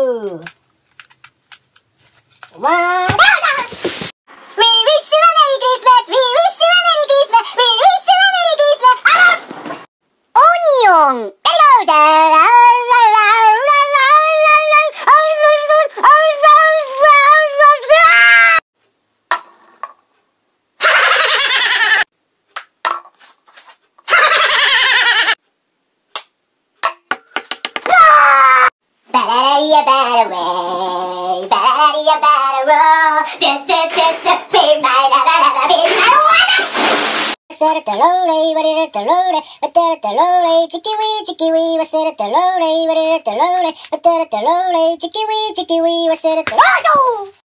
you. Wow. We wish you a Merry Christmas. We wish you a Merry Christmas. We wish you a Merry Christmas. Onion. Hello there. I said it the lowly, chicky wee, chicky wee, I said it the lowly.